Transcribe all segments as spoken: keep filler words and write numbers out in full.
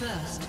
First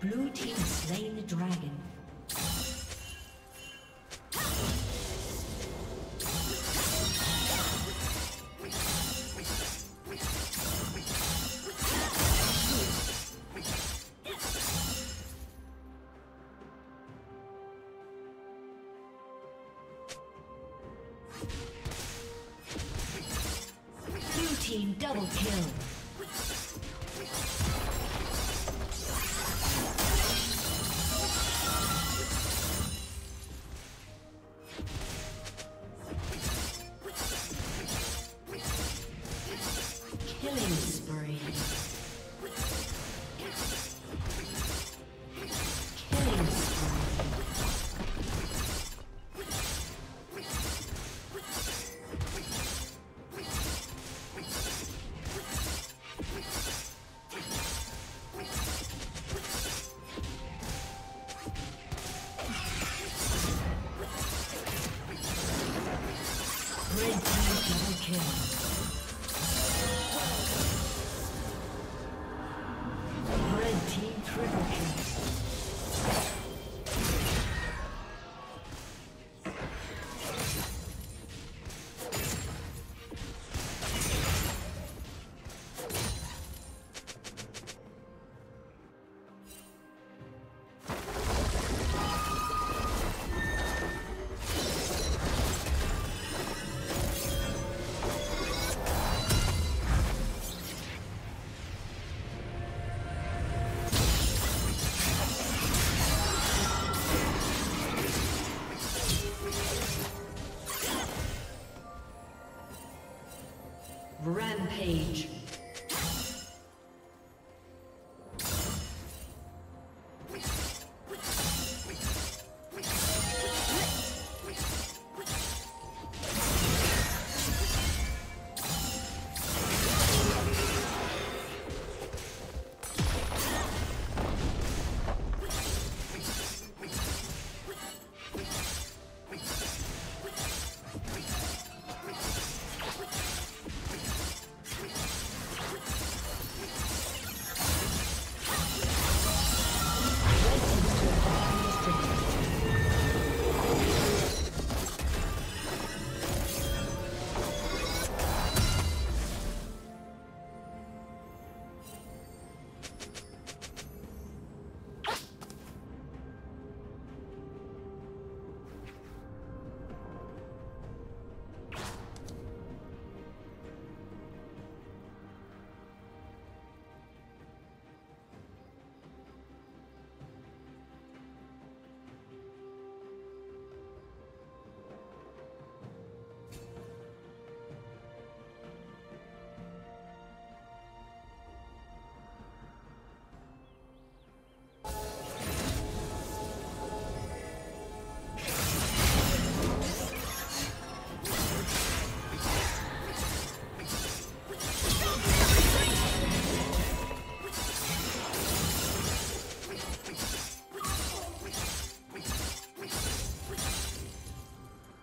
Blue team slain the dragon. Blue team double kill.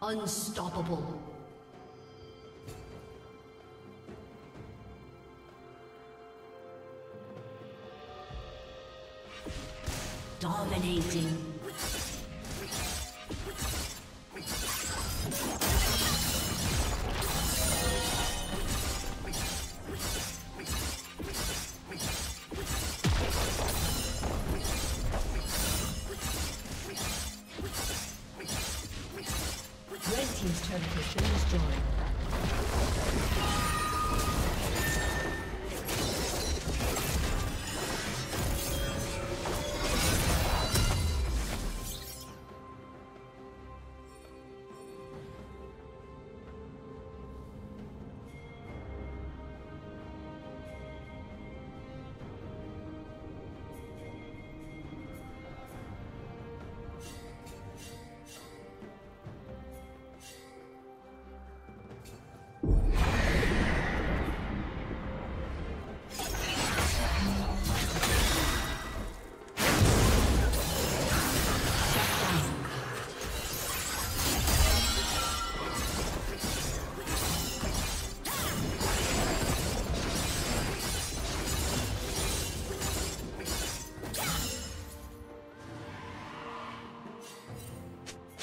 Unstoppable. Dominating.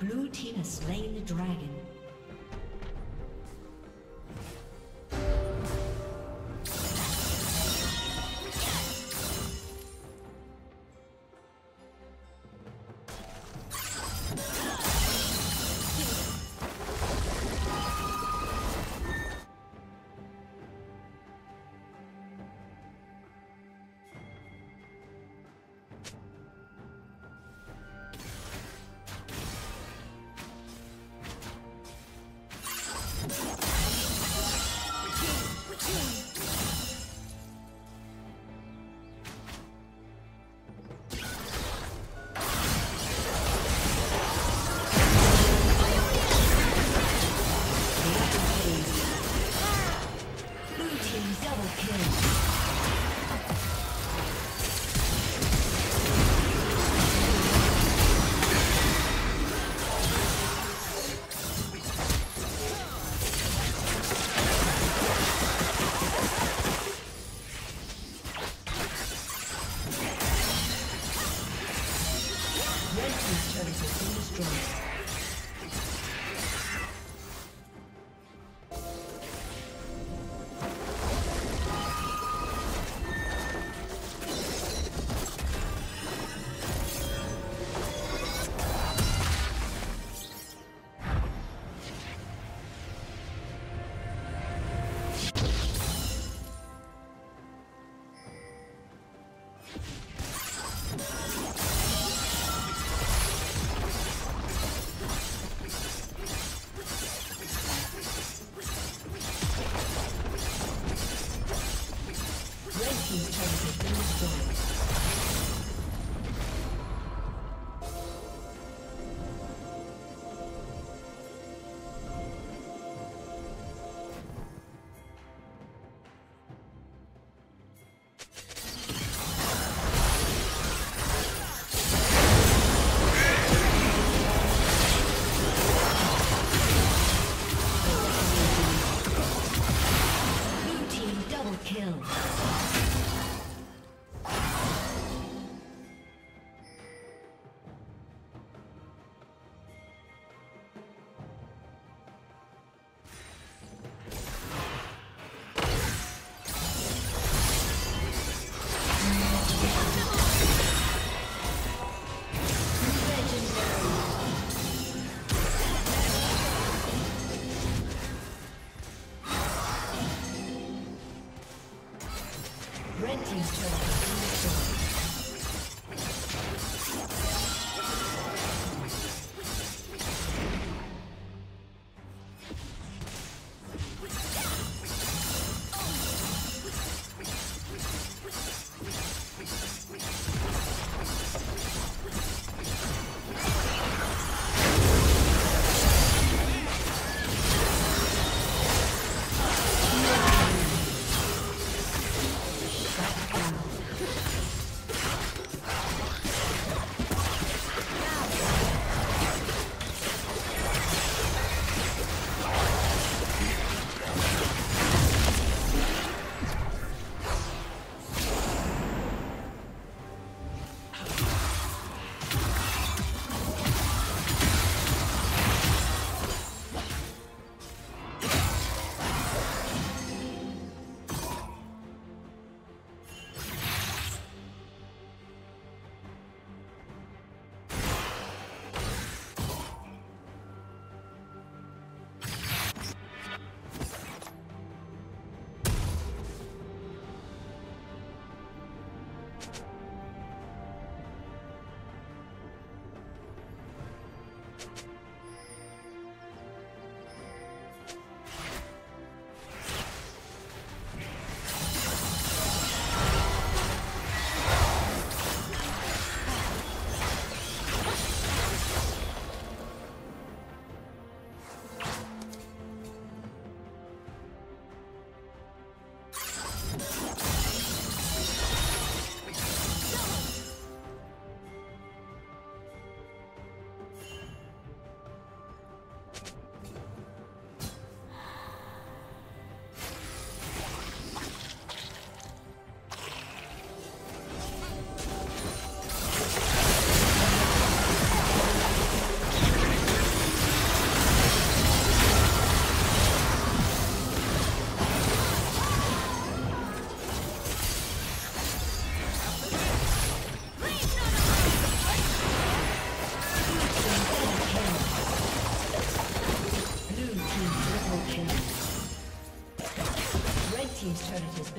Blue team has slain the dragon.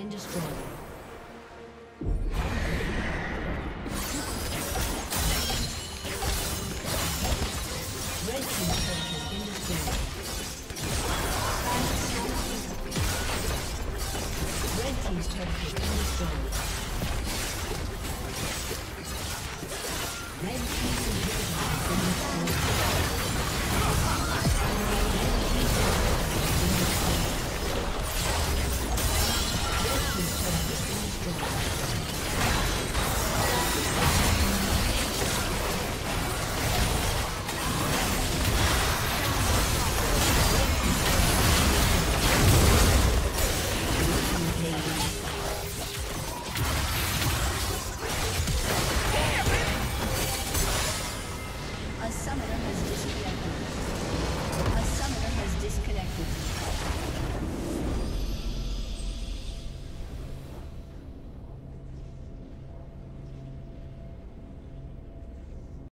been destroyed. Red team's turret has been destroyed.